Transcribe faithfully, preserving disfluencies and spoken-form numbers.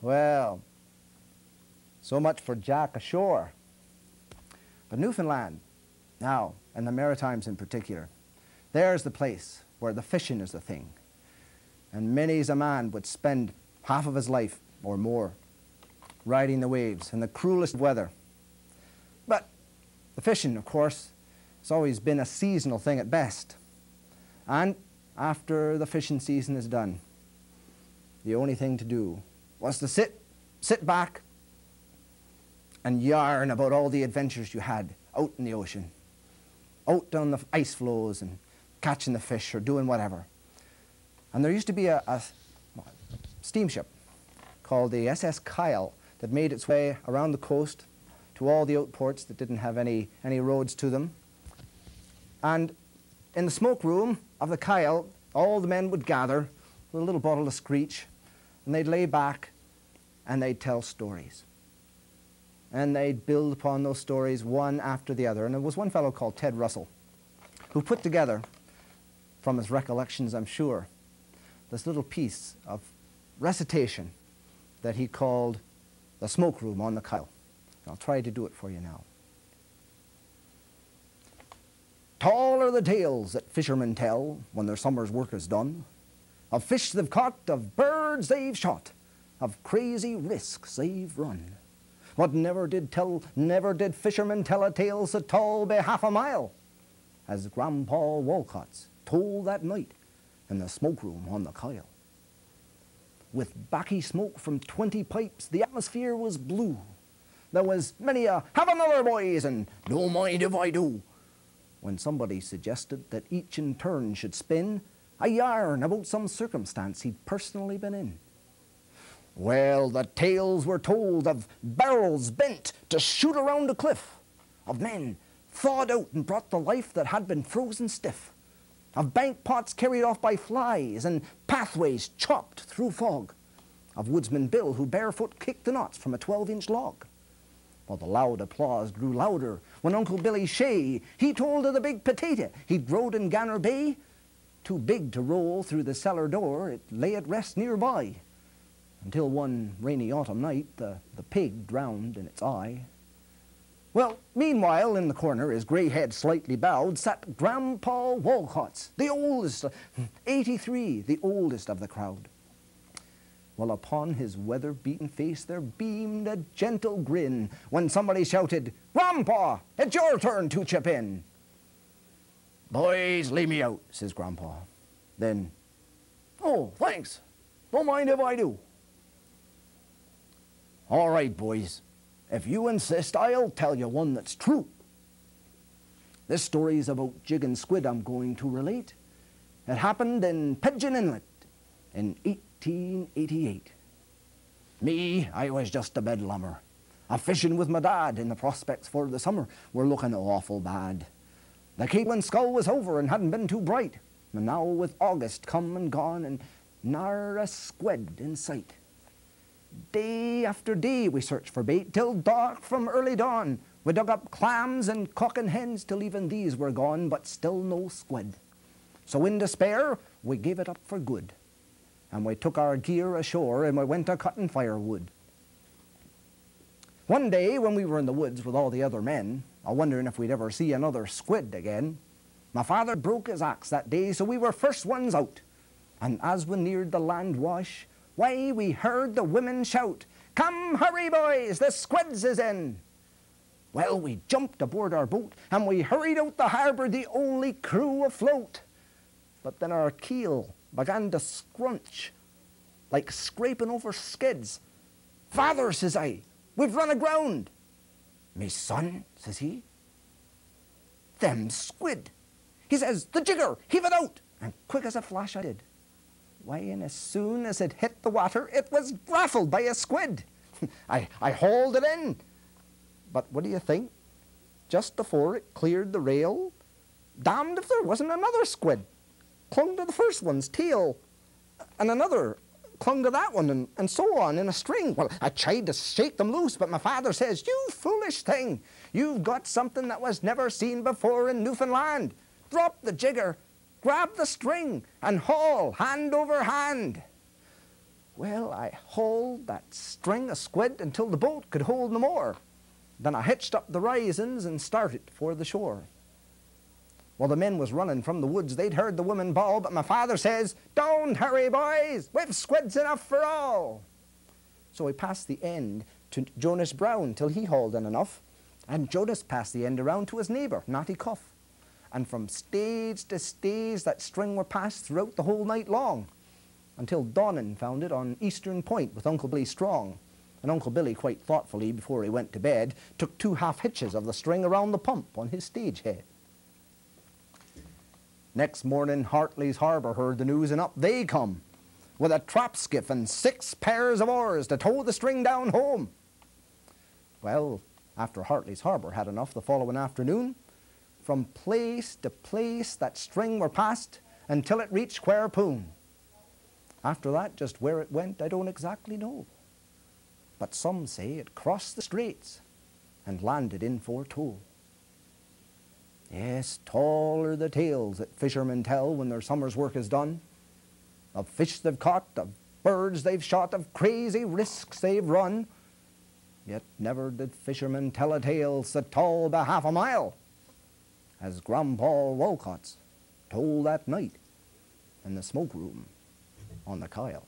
Well, so much for Jack ashore. But Newfoundland, now, and the Maritimes in particular, there's the place where the fishing is the thing. And many's a man would spend half of his life, or more, riding the waves in the cruelest weather. But the fishing, of course, has always been a seasonal thing at best. And after the fishing season is done, the only thing to do was to sit, sit back and yarn about all the adventures you had out in the ocean, out on the ice floes and catching the fish or doing whatever. And there used to be a, a steamship called the S S Kyle that made its way around the coast to all the outports that didn't have any, any roads to them. And in the smoke room of the Kyle, all the men would gather with a little bottle of screech, and they'd lay back and they'd tell stories. And they'd build upon those stories one after the other. And there was one fellow called Ted Russell who put together, from his recollections, I'm sure, this little piece of recitation that he called The Smoke Room on the Kyle. And I'll try to do it for you now. Tall are the tales that fishermen tell when their summer's work is done, of fish they've caught, of birds they've shot, of crazy risks they've run. What never did tell, never did fishermen tell a tale so tall by half a mile, as Grandpa Walcott's told that night in the smoke room on the Kyle. With backy smoke from twenty pipes, the atmosphere was blue. There was many a "Have another, boys," and "Don't mind if I do," when somebody suggested that each in turn should spin a yarn about some circumstance he'd personally been in. Well, the tales were told of barrels bent to shoot around a cliff, of men thawed out and brought to life that had been frozen stiff, of bank pots carried off by flies and pathways chopped through fog, of Woodsman Bill who barefoot kicked the knots from a twelve-inch log. Well, the loud applause grew louder when Uncle Billy Shay, he told of the big potato he'd rode in Ganner Bay, too big to roll through the cellar door, it lay at rest nearby, until one rainy autumn night the, the pig drowned in its eye. Well, meanwhile, in the corner, his grey head slightly bowed, sat Grandpa Walcott's, the oldest, eighty-three, the oldest of the crowd. Well, upon his weather-beaten face there beamed a gentle grin when somebody shouted, "Grandpa, it's your turn to chip in." "Boys, leave me out," says Grandpa. Then, "Oh, thanks. Don't mind if I do." "All right, boys. If you insist, I'll tell you one that's true. This story is about Jig and Squid I'm going to relate. It happened in Pigeon Inlet in eighteen eighty-eight. Me, I was just a bedlummer, a-fishing with my dad, and the prospects for the summer were looking awful bad. The Caitlin's scull was over and hadn't been too bright, and now with August come and gone and nar a squid in sight. Day after day we searched for bait till dark from early dawn. We dug up clams and cock and hens till even these were gone, but still no squid. So in despair we gave it up for good, and we took our gear ashore and we went a-cutting firewood. One day when we were in the woods with all the other men, a-wondering if we'd ever see another squid again, my father broke his axe that day, so we were first ones out. And as we neared the land wash, why, we heard the women shout, "Come, hurry, boys, the squids is in." Well, we jumped aboard our boat and we hurried out the harbour, the only crew afloat. But then our keel began to scrunch, like scraping over skids. "Father," says I, "we've run aground." "Me son," says he, "them squid." He says, "The jigger, heave it out." And quick as a flash I did. Why, and as soon as it hit the water, it was raffled by a squid. I, I hauled it in. But what do you think? Just before it cleared the rail, damned if there wasn't another squid. Clung to the first one's tail, and another clung to that one, and, and so on, in a string. Well, I tried to shake them loose, but my father says, "You foolish thing, you've got something that was never seen before in Newfoundland. Drop the jigger, grab the string, and haul hand over hand." Well, I hauled that string of squid until the boat could hold no more. Then I hitched up the risings and started for the shore. Well, the men was running from the woods. They'd heard the women bawl, but my father says, "Don't hurry, boys. We've squids enough for all." So we passed the end to Jonas Brown till he hauled in enough, and Jonas passed the end around to his neighbour, Natty Cuff. And from stage to stage that string were passed throughout the whole night long, until Donnan found it on Eastern Point with Uncle Billy Strong. And Uncle Billy, quite thoughtfully, before he went to bed, took two half-hitches of the string around the pump on his stage head. Next morning, Hartley's Harbour heard the news, and up they come, with a trap skiff and six pairs of oars to tow the string down home. Well, after Hartley's Harbour had enough the following afternoon, from place to place that string were passed until it reached Quare Poon. After that, just where it went, I don't exactly know. But some say it crossed the straits and landed in Fortune. Yes, tall are the tales that fishermen tell when their summer's work is done, of fish they've caught, of birds they've shot, of crazy risks they've run. Yet never did fishermen tell a tale so tall by half a mile as Grandpa Walcott's told that night in the smoke room on the Kyle.